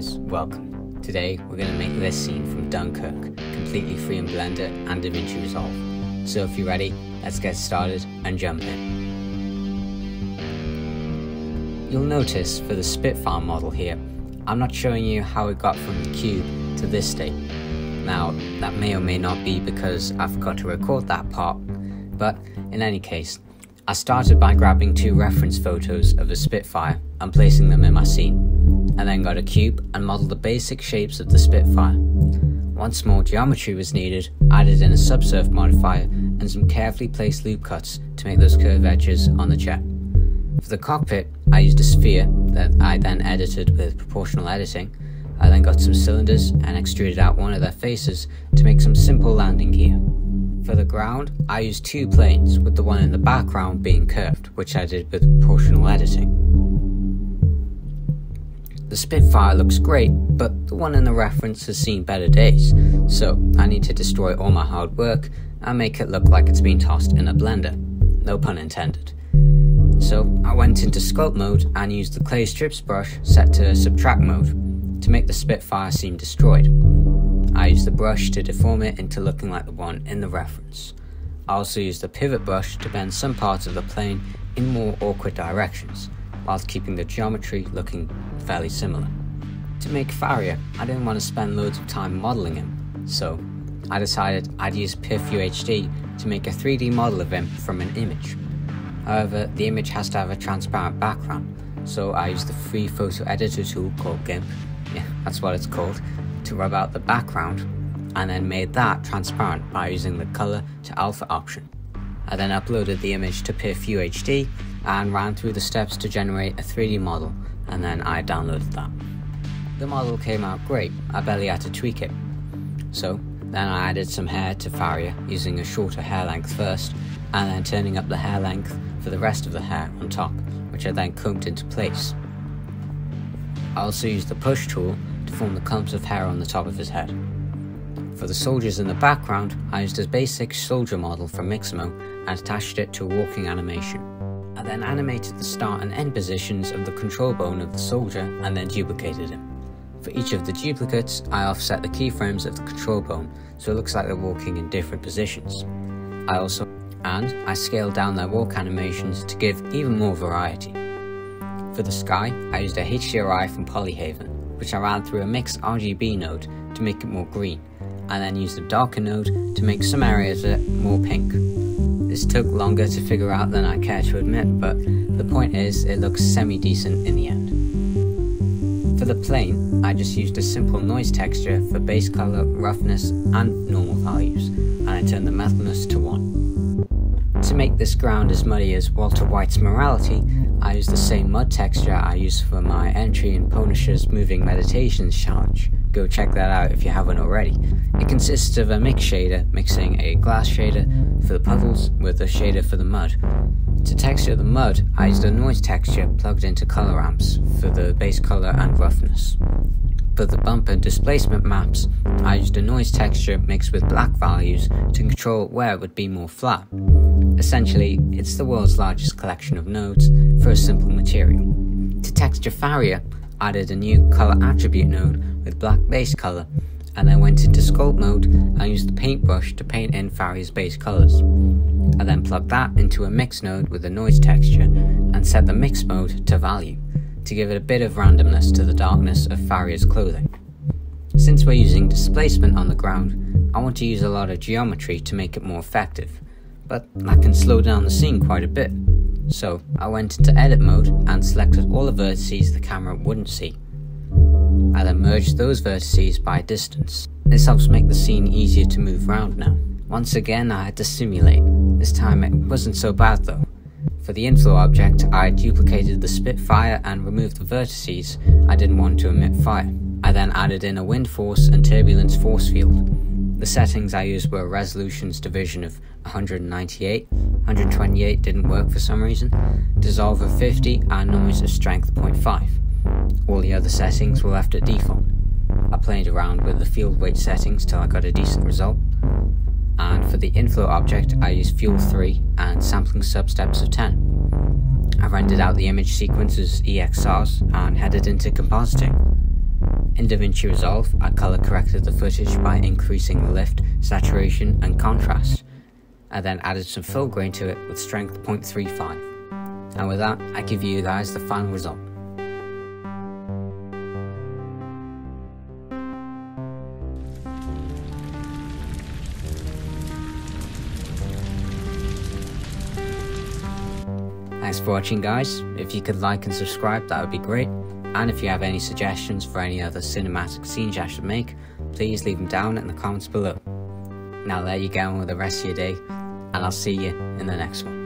guys, welcome. Today we're going to make this scene from Dunkirk, completely free in Blender and DaVinci Resolve. So if you're ready, let's get started and jump in. You'll notice for the Spitfire model here, I'm not showing you how it got from the cube to this state. Now, that may or may not be because I forgot to record that part, but in any case, I started by grabbing two reference photos of the Spitfire and placing them in my scene, and then got a cube and modelled the basic shapes of the Spitfire. Once more geometry was needed, added in a subsurf modifier and some carefully placed loop cuts to make those curved edges on the jet. For the cockpit, I used a sphere that I then edited with proportional editing. I then got some cylinders and extruded out one of their faces to make some simple landing gear. For the ground, I used two planes, with the one in the background being curved, which I did with proportional editing. The Spitfire looks great, but the one in the reference has seen better days, so I need to destroy all my hard work and make it look like it's been tossed in a blender, no pun intended. So I went into sculpt mode and used the clay strips brush set to subtract mode to make the Spitfire seem destroyed. I used the brush to deform it into looking like the one in the reference. I also used the pivot brush to bend some parts of the plane in more awkward directions, whilst keeping the geometry looking fairly similar. To make Farrier, I didn't want to spend loads of time modelling him, so I decided I'd use PIFuHD to make a 3D model of him from an image. However, the image has to have a transparent background, so I used the free photo editor tool called GIMP, yeah, that's what it's called, to rub out the background, and then made that transparent by using the color to alpha option. I then uploaded the image to PIFuHD and ran through the steps to generate a 3D model, and then I downloaded that. The model came out great, I barely had to tweak it. So then I added some hair to Farrier using a shorter hair length first, and then turning up the hair length for the rest of the hair on top, which I then combed into place. I also used the push tool to form the clumps of hair on the top of his head. For the soldiers in the background, I used a basic soldier model from Mixamo and attached it to a walking animation. I then animated the start and end positions of the control bone of the soldier and then duplicated him. For each of the duplicates, I offset the keyframes of the control bone so it looks like they're walking in different positions. I scaled down their walk animations to give even more variety. For the sky, I used a HDRI from Polyhaven, which I ran through a mixed RGB node to make it more green, and then used a darker node to make some areas of it more pink. This took longer to figure out than I care to admit, but the point is it looks semi-decent in the end. For the plane, I just used a simple noise texture for base color, roughness and normal values, and I turned the metalness to 1. To make this ground as muddy as Walter White's morality, I used the same mud texture I used for my entry in Punisher's Moving Meditations Challenge. Go check that out if you haven't already. It consists of a mix shader, mixing a glass shader for the puddles with a shader for the mud. To texture the mud, I used a noise texture plugged into color ramps for the base color and roughness. For the bumper displacement maps, I used a noise texture mixed with black values to control where it would be more flat. Essentially, it's the world's largest collection of nodes for a simple material. To texture Farrier, I added a new color attribute node with black base color, and then went into sculpt mode and used the paintbrush to paint in Farrier's base colors. I then plugged that into a mix node with a noise texture and set the mix mode to value to give it a bit of randomness to the darkness of Farrier's clothing. Since we're using displacement on the ground, I want to use a lot of geometry to make it more effective, but that can slow down the scene quite a bit. So I went into edit mode and selected all the vertices the camera wouldn't see. I then merged those vertices by distance. This helps make the scene easier to move around now. Once again I had to simulate. This time it wasn't so bad though. For the inflow object, I duplicated the Spitfire and removed the vertices I didn't want to emit fire. I then added in a wind force and turbulence force field. The settings I used were resolutions division of 198, 128 didn't work for some reason, dissolve of 50 and noise of strength 0.5. All the other settings were left at default. I played around with the field weight settings till I got a decent result, and for the inflow object I used fuel 3 and sampling substeps of 10. I rendered out the image sequences EXRs and headed into compositing. In DaVinci Resolve, I color corrected the footage by increasing the lift, saturation and contrast. I then added some fill grain to it with strength 0.35. And with that, I give you guys the final result. Thanks for watching, guys. If you could like and subscribe, that would be great. And if you have any suggestions for any other cinematic scenes I should make, please leave them down in the comments below. Now I'll let you get on with the rest of your day, and I'll see you in the next one.